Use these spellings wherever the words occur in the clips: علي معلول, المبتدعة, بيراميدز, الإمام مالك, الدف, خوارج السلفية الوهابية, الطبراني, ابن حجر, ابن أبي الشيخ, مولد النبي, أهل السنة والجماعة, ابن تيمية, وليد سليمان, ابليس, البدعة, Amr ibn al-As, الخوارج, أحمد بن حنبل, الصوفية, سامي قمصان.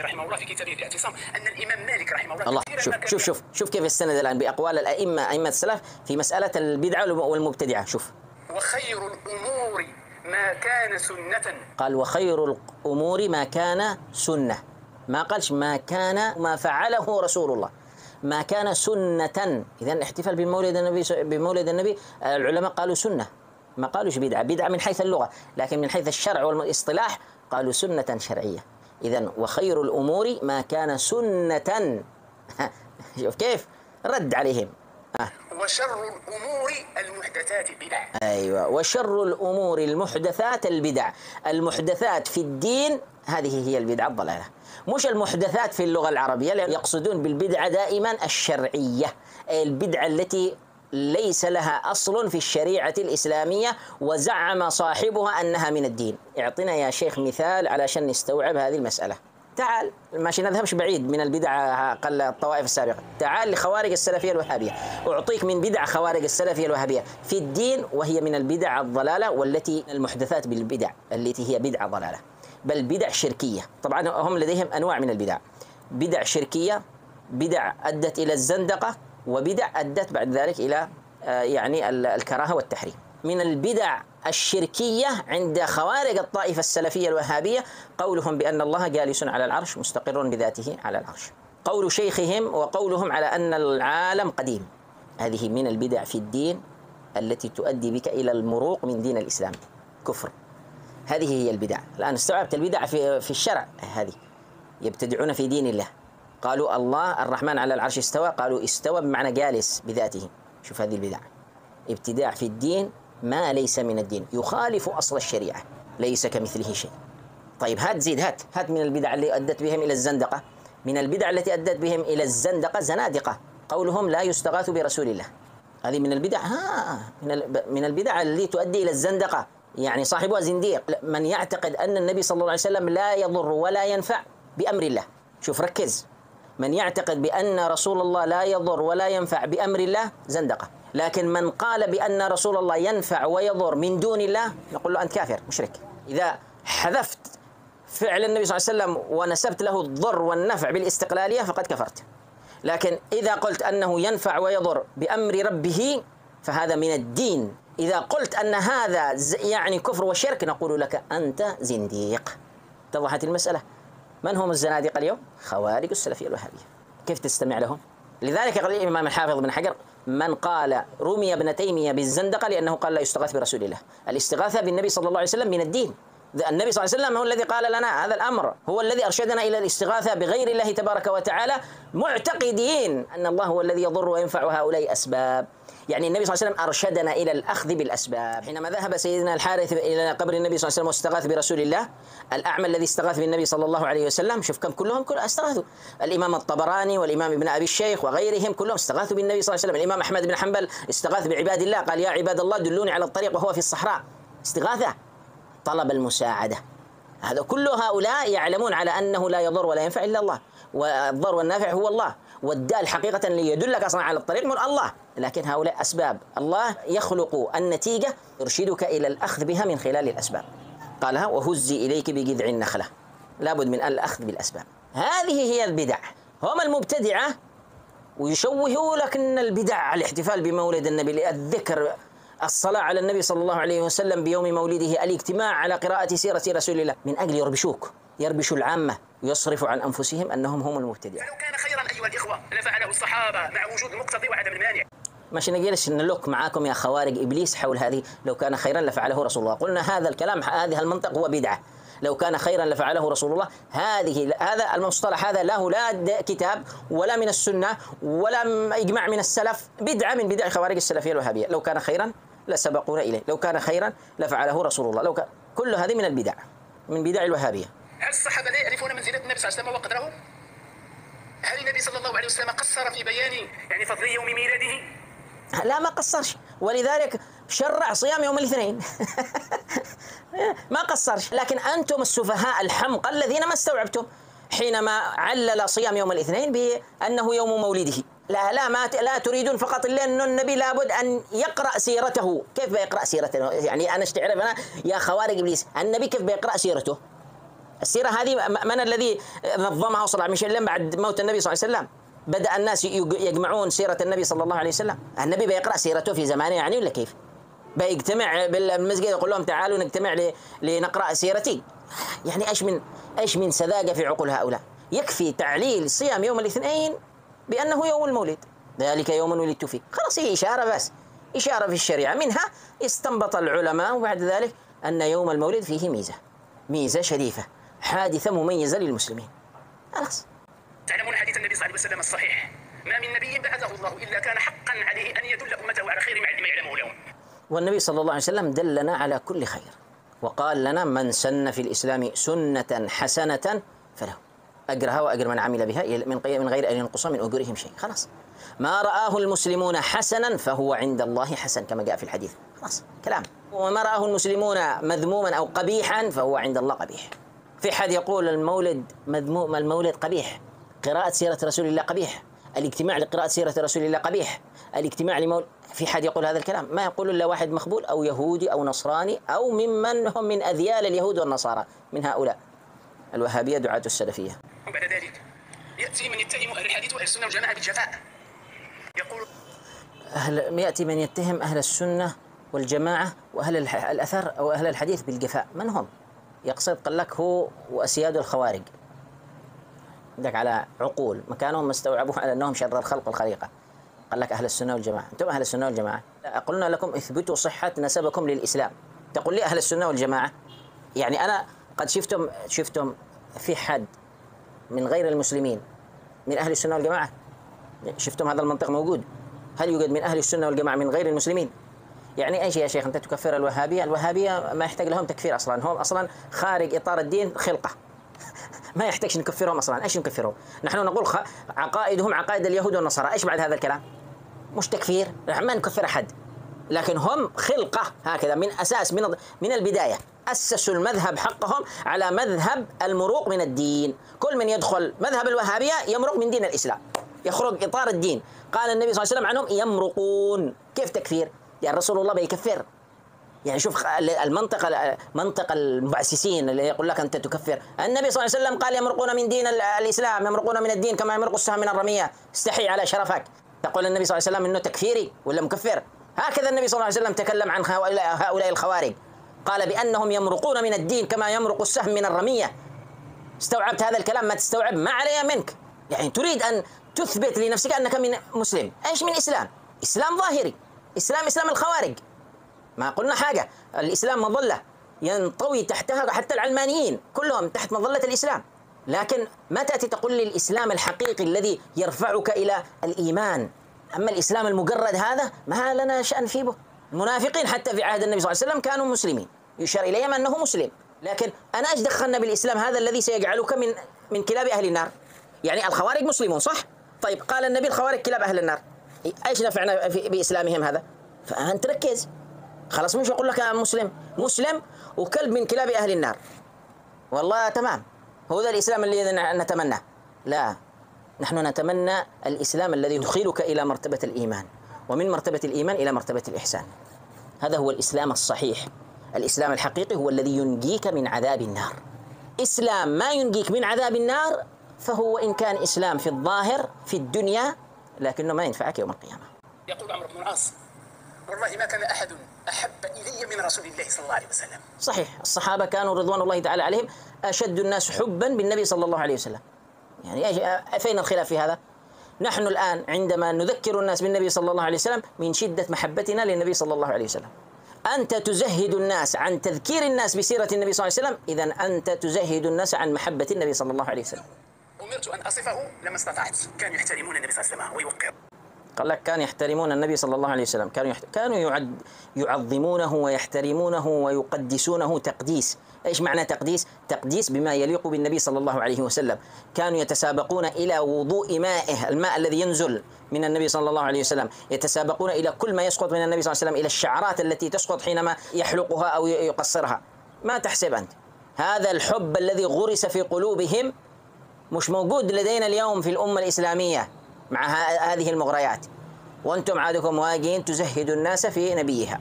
العربي رحمه الله في كتابه الاعتصام أن الإمام مالك رحمه الله شوف كيف يستند الآن بأقوال الأئمة أئمة السلف في مسألة البدعة والمبتدعة. شوف، وخير الأمور ما كان سنة، قال وخير الأمور ما كان سنة، ما قالش ما كان ما فعله رسول الله، ما كان سنة. إذا الاحتفال بمولد النبي العلماء قالوا سنة، ما قالوش بدعة. بدعة من حيث اللغة، لكن من حيث الشرع والاصطلاح قالوا سنة شرعية. إذا وخير الأمور ما كان سنة شوف كيف رد عليهم. وشر الأمور المحدثات البدع. أيوة، وشر الأمور المحدثات البدع. المحدثات في الدين هذه هي البدعة الضلالة، مش المحدثات في اللغة العربية، لأن يقصدون بالبدعة دائما الشرعية، البدعة التي ليس لها أصل في الشريعة الإسلامية وزعم صاحبها أنها من الدين. اعطنا يا شيخ مثال علشان نستوعب هذه المسألة. تعال، ماشي نذهبش بعيد من البدعة أقل الطوائف السابقة، تعال لخوارج السلفية الوهابية. أعطيك من بدعة خوارج السلفية الوهابية في الدين، وهي من البدع الضلالة، والتي المحدثات بالبدع التي هي بدعة ضلالة، بل بدع شركية. طبعا هم لديهم أنواع من البدع، بدع شركية، بدع أدت إلى الزندقة، وبدع أدت بعد ذلك إلى يعني الكراهة والتحريم. من البدع الشركية عند خوارج الطائفة السلفية الوهابية قولهم بأن الله جالس على العرش مستقر بذاته على العرش، قول شيخهم وقولهم على أن العالم قديم. هذه من البدع في الدين التي تؤدي بك إلى المروق من دين الإسلام، كفر. هذه هي البدع. الآن استوعبت البدع في الشرع. هذه يبتدعون في دين الله، قالوا الله الرحمن على العرش استوى، قالوا استوى بمعنى جالس بذاته. شوف هذه البدع، ابتداع في الدين ما ليس من الدين، يخالف أصل الشريعة، ليس كمثله شيء. طيب هات زيد، هات من البدع اللي أدت بهم إلى الزندقة. من البدع التي أدت بهم إلى الزندقة زنادقة، قولهم لا يستغاث برسول الله. هذه من البدع، من البدع اللي تؤدي إلى الزندقة، يعني صاحبها زنديق، من يعتقد أن النبي صلى الله عليه وسلم لا يضر ولا ينفع بأمر الله. شوف ركز، من يعتقد بأن رسول الله لا يضر ولا ينفع بأمر الله زندقة، لكن من قال بأن رسول الله ينفع ويضر من دون الله نقول له أنت كافر مشرك. إذا حذفت فعل النبي صلى الله عليه وسلم ونسبت له الضر والنفع بالاستقلالية فقد كفرت، لكن إذا قلت أنه ينفع ويضر بأمر ربه فهذا من الدين. إذا قلت أن هذا يعني كفر وشرك نقول لك أنت زنديق. اتضحت المسألة؟ من هم الزنادقة اليوم؟ خوارج السلفية الوهابية. كيف تستمع لهم؟ لذلك قال الإمام الحافظ بن حجر من قال رمي ابن تيمية بالزندقة لأنه قال لا يستغاث برسول الله. الاستغاثة بالنبي صلى الله عليه وسلم من الدين، النبي صلى الله عليه وسلم هو الذي قال لنا هذا الأمر، هو الذي أرشدنا إلى الاستغاثة بغير الله تبارك وتعالى، معتقدين أن الله هو الذي يضر وينفع هؤلاء أسباب. يعني النبي صلى الله عليه وسلم أرشدنا إلى الأخذ بالأسباب. حينما ذهب سيدنا الحارث إلى قبر النبي صلى الله عليه وسلم واستغاث برسول الله، الأعمى الذي استغاث بالنبي صلى الله عليه وسلم، شوف كم كلهم استغاثوا. الإمام الطبراني والإمام ابن أبي الشيخ وغيرهم كلهم استغاثوا بالنبي صلى الله عليه وسلم. الإمام أحمد بن حنبل استغاث بعباد الله، قال يا عباد الله دلوني على الطريق وهو في الصحراء، استغاثة، طلب المساعدة. هذا كل هؤلاء يعلمون على أنه لا يضر ولا ينفع إلا الله، والضر والنافع هو الله، والدال حقيقة ليدلك أصلا على الطريق من الله، لكن هؤلاء أسباب، الله يخلق النتيجة يرشدك إلى الأخذ بها من خلال الأسباب. قالها وهزي إليك بجذع النخلة، لابد من الأخذ بالأسباب. هذه هي البدع، هم المبتدعة، ويشوهوا لك أن البدع الاحتفال بمولد النبي، الذكر، الصلاة على النبي صلى الله عليه وسلم بيوم مولده، الاجتماع على قراءة سيرة رسول الله، من أجل يربشوك، يربشوا العامة، ويصرفوا عن أنفسهم أنهم هم المبتدعين. لو كان خيرا أيها الإخوة لفعله الصحابة مع وجود المقتضي وعدم المانع. ماشي نجلس نلوك معاكم يا خوارج إبليس حول هذه، لو كان خيرا لفعله رسول الله، قلنا هذا الكلام، هذه المنطق هو بدعة، لو كان خيرا لفعله رسول الله. هذا المصطلح هذا له لا كتاب ولا من السنة ولا إجماع من السلف، بدعة من بدع خوارج السلفية الوهابية. لو كان خيرا لسبقونا إليه، لو كان خيرا لفعله رسول الله، لو كان، كل هذه من البدع، من بدع الوهابية. هل الصحابة لا يعرفون منزلة النبي صلى الله عليه وسلم وقدره؟ هل النبي صلى الله عليه وسلم قصر في بيان يعني فضل يوم ميلاده؟ لا، ما قصرش، ولذلك شرع صيام يوم الاثنين ما قصرش. لكن أنتم السفهاء الحمقى الذين ما استوعبتم حينما علل صيام يوم الاثنين بأنه يوم مولده. لا تريدون فقط إلا أن النبي لابد أن يقرأ سيرته. كيف بيقرأ سيرته؟ يعني أنا تعرف أنا يا خوارج إبليس النبي كيف بيقرأ سيرته؟ السيرة هذه من الذي نظمها وصل على ميشيلين بعد موت النبي صلى الله عليه وسلم؟ بدأ الناس يجمعون سيرة النبي صلى الله عليه وسلم. النبي بيقرأ سيرته في زمانه يعني ولا كيف؟ بيجتمع بالمسجد يقول لهم تعالوا نجتمع لنقرأ سيرتي. يعني ايش من سذاجة في عقول هؤلاء. يكفي تعليل صيام يوم الاثنين بأنه يوم المولد، ذلك يوم ولدت فيه. خلاص هي إشارة بس، إشارة في الشريعة، منها استنبط العلماء وبعد ذلك أن يوم المولد فيه ميزة شريفة، حادثة مميزة للمسلمين. خلاص. تعلمون حديث النبي صلى الله عليه وسلم الصحيح: ما من نبي بعثه الله إلا كان حقا عليه أن يدل أمته على خير ما يعلمه اليوم. والنبي صلى الله عليه وسلم دلنا على كل خير، وقال لنا: من سن في الإسلام سنة حسنة فله أجرها وأجر من عمل بها من غير أن ينقص من أجورهم شيء. خلاص. ما رآه المسلمون حسنا فهو عند الله حسن كما جاء في الحديث. خلاص كلام. وما رآه المسلمون مذموما أو قبيحا فهو عند الله قبيح. في حد يقول المولد مذموم، المولد قبيح، قراءة سيرة رسول الله قبيح، الاجتماع لقراءة سيرة رسول الله قبيح، الاجتماع لمولد، في حد يقول هذا الكلام؟ ما يقول إلا واحد مخبول أو يهودي أو نصراني أو ممن هم من أذيال اليهود والنصارى من هؤلاء الوهابية دعاة السلفية. وبعد ذلك يأتي من يتهم أهل الحديث وأهل السنة والجماعة بالجفاء. يقول يأتي من يتهم أهل السنة والجماعة وأهل الأثر أو أهل الحديث بالجفاء. من هم؟ يقصد قال لك هو وأسياد الخوارج. عندك على عقول مكانهم مستوعبوه على أنهم شر الخلق والخليقة. قال لك أهل السنة والجماعة، أنتم أهل السنة والجماعة. قلنا لكم اثبتوا صحة نسبكم للإسلام، تقول لي أهل السنة والجماعة؟ يعني أنا قد شفتم في حد من غير المسلمين من أهل السنة والجماعة؟ شفتم هذا المنطق موجود؟ هل يوجد من أهل السنة والجماعة من غير المسلمين؟ يعني أي شيء يا شيخ أنت تكفر الوهابية؟ الوهابية ما يحتاج لهم تكفير أصلا، هم أصلا خارج إطار الدين خلقة. ما يحتاجش نكفرهم أصلا، إيش نكفرهم؟ نحن نقول عقائدهم عقائد اليهود والنصارى، إيش بعد هذا الكلام؟ مش تكفير، ما نكفر أحد، لكن هم خلقة هكذا من أساس من البداية، أسسوا المذهب حقهم على مذهب المروق من الدين، كل من يدخل مذهب الوهابية يمرق من دين الإسلام، يخرج إطار الدين. قال النبي صلى الله عليه وسلم عنهم يمرقون. كيف تكفير؟ يعني رسول الله بيكفر. يعني شوف منطق المبعثسين اللي يقول لك أنت تكفر. النبي صلى الله عليه وسلم قال يمرقون من دين الإسلام، يمرقون من الدين كما يمرق السهم من الرمية، استحي على شرفك. تقول النبي صلى الله عليه وسلم إنه تكفيري ولا مكفر؟ هكذا النبي صلى الله عليه وسلم تكلم عن هؤلاء الخوارج، قال بأنهم يمرقون من الدين كما يمرق السهم من الرمية. استوعبت هذا الكلام؟ ما تستوعب ما علي منك. يعني تريد أن تثبت لنفسك أنك من مسلم، إيش من إسلام؟ إسلام ظاهري، إسلام الخوارج. ما قلنا حاجة، الإسلام مظلة ينطوي تحتها حتى العلمانيين كلهم تحت مظلة الإسلام، لكن ما تأتي تقول لي الإسلام الحقيقي الذي يرفعك إلى الإيمان. أما الإسلام المجرد هذا ما لنا شأن فيه به. المنافقين حتى في عهد النبي صلى الله عليه وسلم كانوا مسلمين، يشار إليهم أنه مسلم، لكن أنا إيش دخلنا بالإسلام هذا الذي سيجعلك من كلاب أهل النار؟ يعني الخوارج مسلمون صح؟ طيب قال النبي الخوارج كلاب أهل النار، إيش نفعنا بإسلامهم هذا؟ فأنت ركز خلاص، مش أقول لك مسلم وكلب من كلاب أهل النار والله تمام، هو ذا الإسلام الذي نتمناه. لا، نحن نتمنى الإسلام الذي يدخلك إلى مرتبة الإيمان، ومن مرتبة الإيمان إلى مرتبة الإحسان. هذا هو الإسلام الصحيح، الإسلام الحقيقي هو الذي ينجيك من عذاب النار. إسلام ما ينجيك من عذاب النار فهو إن كان إسلام في الظاهر في الدنيا، لكنه ما ينفعك يوم القيامة. يقول عمرو بن العاص: والله ما كان أحد أحب إلي من رسول الله صلى الله عليه وسلم. صحيح، الصحابة كانوا رضوان الله تعالى عليهم أشد الناس حبا بالنبي صلى الله عليه وسلم. يعني فين الخلاف في هذا؟ نحن الآن عندما نذكر الناس بالنبي صلى الله عليه وسلم من شدة محبتنا للنبي صلى الله عليه وسلم. أنت تزهد الناس عن تذكير الناس بسيرة النبي صلى الله عليه وسلم، إذا أنت تزهد الناس عن محبة النبي صلى الله عليه وسلم. أمرت أن أصفه لما استطعت. كانوا يحترمون النبي صلى الله عليه وسلم ويوقرون. قال لك كانوا يحترمون النبي صلى الله عليه وسلم، كانوا يعظمونه ويحترمونه ويقدسونه تقديس. إيش معنى تقديس؟ تقديس بما يليق بالنبي صلى الله عليه وسلم. كانوا يتسابقون إلى وضوء مائه، الماء الذي ينزل من النبي صلى الله عليه وسلم، يتسابقون إلى كل ما يسقط من النبي صلى الله عليه وسلم، إلى الشعرات التي تسقط حينما يحلقها أو يقصرها. ما تحسب أنت هذا الحب الذي غرس في قلوبهم مش موجود لدينا اليوم في الأمة الإسلامية مع هذه المغريات. وأنتم عادكم واجين تزهدوا الناس في نبيها،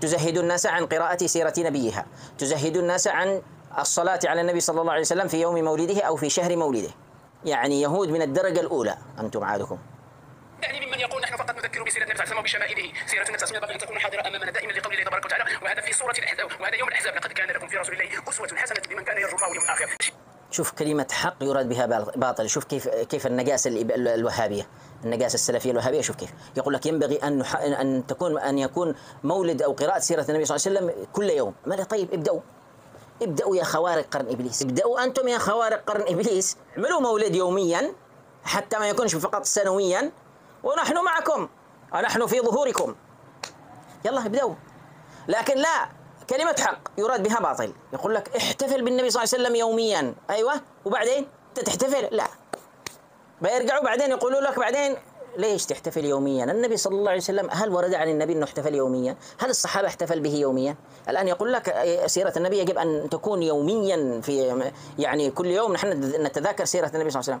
تزهدوا الناس عن قراءة سيرة نبيها، تزهدوا الناس عن الصلاة على النبي صلى الله عليه وسلم في يوم مولده أو في شهر مولده. يعني يهود من الدرجة الأولى أنتم عادكم. يعني ممن يقول نحن فقط نذكر بسيرة النبي صلى الله عليه وسلم وبشمائله، سيرة النبي صلى الله عليه وسلم تكون حاضرة أمامنا دائما لقول الله تبارك وتعالى، وهذا في سورة الأحزاب، وهذا يوم الأحزاب، لقد كان لكم في رسول الله أسوة حسنة لمن كان يرجو الله واليوم الآخر. شوف كلمة حق يراد بها باطل، شوف كيف النجاسة الوهابية، النجاسة السلفية الوهابية، شوف كيف يقول لك ينبغي أن يكون مولد أو قراءة سيرة النبي صلى الله عليه وسلم كل يوم. ماذا؟ طيب ابدأوا يا خوارق قرن إبليس، ابدأوا أنتم يا خوارق قرن إبليس، اعملوا مولد يوميا حتى ما يكونش فقط سنويا، ونحن معكم، نحن في ظهوركم، يلا ابدأوا. لكن لا، كلمة حق يراد بها باطل، يقول لك احتفل بالنبي صلى الله عليه وسلم يوميا، أيوة وبعدين تحتفل؟ لا، بيرجعوا بعدين يقولوا لك بعدين ليش تحتفل يوميا؟ النبي صلى الله عليه وسلم هل ورد عن النبي أنه احتفل يوميا؟ هل الصحابة احتفل به يوميا؟ الآن يقول لك سيرة النبي يجب أن تكون يوميا، في يعني كل يوم نحن نتذاكر سيرة النبي صلى الله عليه وسلم.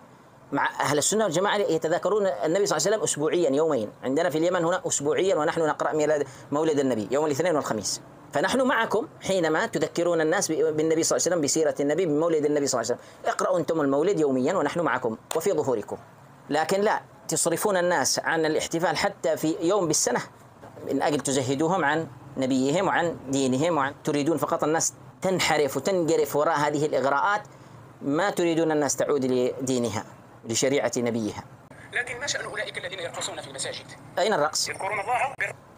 مع أهل السنة والجماعة يتذاكرون النبي صلى الله عليه وسلم أسبوعيا يومين، عندنا في اليمن هنا أسبوعيا، ونحن نقرأ مولد النبي يوم الاثنين والخميس. فنحن معكم حينما تذكرون الناس بالنبي صلى الله عليه وسلم، بسيرة النبي، بمولد النبي صلى الله عليه وسلم، اقرأوا أنتم المولد يوميا ونحن معكم وفي ظهوركم. لكن لا تصرفون الناس عن الاحتفال حتى في يوم بالسنة من أجل تزهدوهم عن نبيهم وعن دينهم، تريدون فقط الناس تنحرف وتنجرف وراء هذه الإغراءات، ما تريدون الناس تعود لدينها لشريعة نبيها. لكن ما شأن أولئك الذين يرقصون في المساجد؟ أين الرقص؟ يذكرون الله.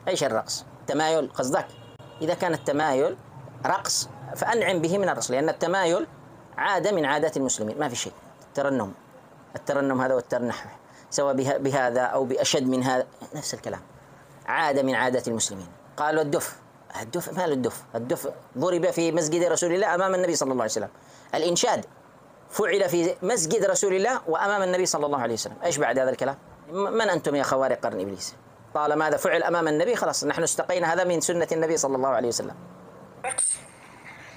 أيش الرقص؟ تمايل قصدك؟ إذا كان التمايل رقص فأنعم به من الرقص، لأن التمايل عادة من عادات المسلمين، ما في شيء. الترنم هذا والترنح سواء بهذا أو بأشد من هذا، نفس الكلام، عادة من عادات المسلمين. قالوا الدف ما له الدف، الدف ضرب في مسجد رسول الله أمام النبي صلى الله عليه وسلم، الإنشاد فعل في مسجد رسول الله وأمام النبي صلى الله عليه وسلم، إيش بعد هذا الكلام؟ من أنتم يا خوارق قرن إبليس؟ طالما هذا فعل أمام النبي خلاص نحن استقينا هذا من سنة النبي صلى الله عليه وسلم. رقص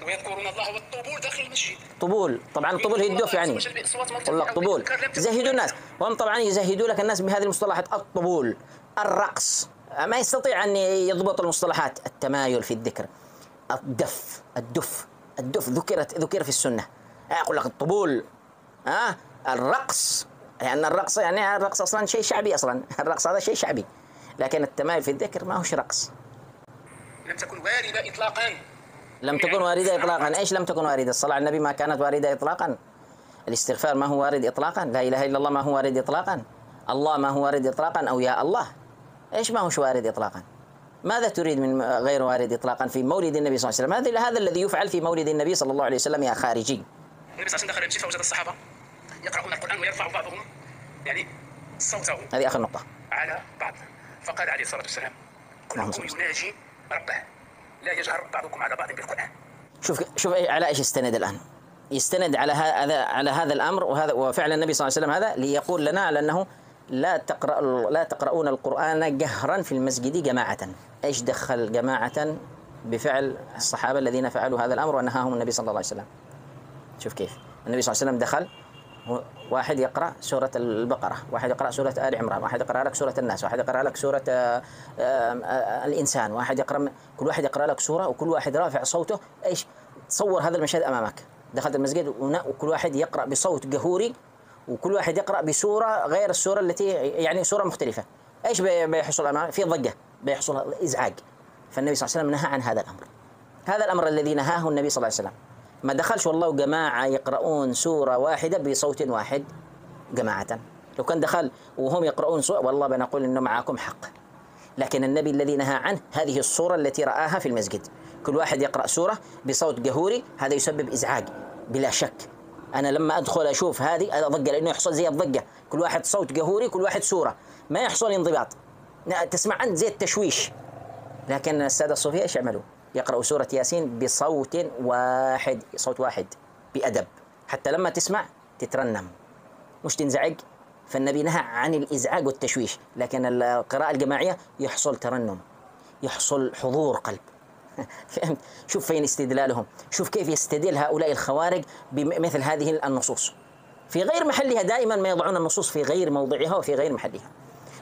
ويذكرون الله والطبول داخل المسجد. طبول، طبعا الطبول هي الدف يعني. والله الطبول زهدوا الناس، وهم طبعا يزهدوا لك الناس بهذه المصطلحات، الطبول، الرقص، ما يستطيع أن يضبط المصطلحات، التمايل في الذكر، الدف ذكر في السنة. أقول لك الطبول، الرقص، لأن الرقص يعني الرقص أصلا شيء شعبي، أصلا الرقص هذا شيء شعبي، لكن التمايل في الذكر ما هوش رقص. لم تكن واردة إطلاقا. لم تكن واردة إطلاقا، إيش لم تكن واردة؟ الصلاة على النبي ما كانت واردة إطلاقا، الاستغفار ما هو وارد إطلاقا، لا إله إلا الله ما هو وارد إطلاقا، الله ما هو وارد إطلاقا، أو يا الله، إيش ما هوش وارد إطلاقا؟ ماذا تريد من غير وارد إطلاقا في مولد النبي صلى الله عليه وسلم؟ هذا الذي يفعل في مولد النبي صلى الله عليه وسلم يا خارجي. النبي صلى الله عليه وسلم دخل المسجد فوجد الصحابة يقرؤون القرآن ويرفع بعضهم يعني صوته، هذه آخر نقطة، على بعض، فقال عليه الصلاة والسلام كلكم يناجي ربه لا يجهر بعضكم على بعض بالقرآن. شوف على ايش يستند الآن؟ يستند على هذا الأمر، وهذا وفعل النبي صلى الله عليه وسلم هذا ليقول لنا على أنه لا تقرؤون القرآن جهرا في المسجد جماعة. ايش دخل جماعة بفعل الصحابة الذين فعلوا هذا الأمر ونهاهم النبي صلى الله عليه وسلم؟ شوف كيف النبي صلى الله عليه وسلم دخل، واحد يقرأ سورة البقرة، واحد يقرأ سورة آل عمران، واحد يقرأ لك سورة الناس، واحد يقرأ لك سورة الإنسان، واحد يقرأ، كل واحد يقرأ لك سورة، وكل واحد رافع صوته. ايش تصور هذا المشهد أمامك؟ دخلت المسجد وكل واحد يقرأ بصوت جهوري، وكل واحد يقرأ بسورة غير السورة التي يعني سورة مختلفة، ايش بيحصل أمامك؟ في ضجة، بيحصل إزعاج. فالنبي صلى الله عليه وسلم نهى عن هذا الأمر، هذا الأمر الذي نهاه النبي صلى الله عليه وسلم. ما دخلش والله جماعة يقرؤون سورة واحدة بصوت واحد جماعة، لو كان دخل وهم يقرؤون سورة والله بنقول إنه معاكم حق، لكن النبي الذي نهى عنه هذه الصورة التي رآها في المسجد، كل واحد يقرأ سورة بصوت جهوري، هذا يسبب إزعاج بلا شك. أنا لما أدخل أشوف هذه أضجع، لأنه يحصل زي الضجة، كل واحد صوت جهوري، كل واحد سورة، ما يحصل انضباط، تسمع أنت زي التشويش. لكن السادة الصوفية إيش عملوا؟ يقرأ سورة ياسين بصوت واحد، صوت واحد بأدب، حتى لما تسمع تترنم مش تنزعج. فالنبي نهى عن الإزعاج والتشويش، لكن القراءة الجماعية يحصل ترنم، يحصل حضور قلب. فهمت؟ شوف فين استدلالهم، شوف كيف يستدل هؤلاء الخوارج بمثل هذه النصوص في غير محلها. دائما ما يضعون النصوص في غير موضعها وفي غير محلها،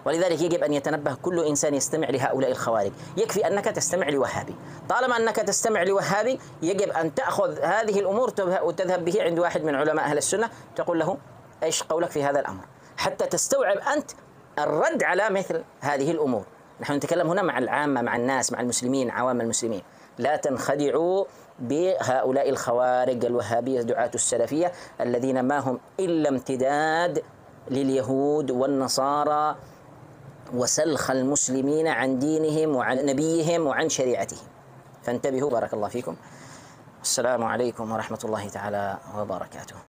ولذلك يجب أن يتنبه كل إنسان يستمع لهؤلاء الخوارج. يكفي أنك تستمع لوهابي، طالما أنك تستمع لوهابي يجب أن تأخذ هذه الأمور وتذهب به عند واحد من علماء أهل السنة، تقول له إيش قولك في هذا الأمر، حتى تستوعب أنت الرد على مثل هذه الأمور. نحن نتكلم هنا مع العامة، مع الناس، مع المسلمين، عوام المسلمين. لا تنخدعوا بهؤلاء الخوارج الوهابية دعاة السلفية الذين ما هم إلا امتداد لليهود والنصارى وسلخ المسلمين عن دينهم وعن نبيهم وعن شريعتهم. فانتبهوا، بارك الله فيكم. السلام عليكم ورحمة الله تعالى وبركاته.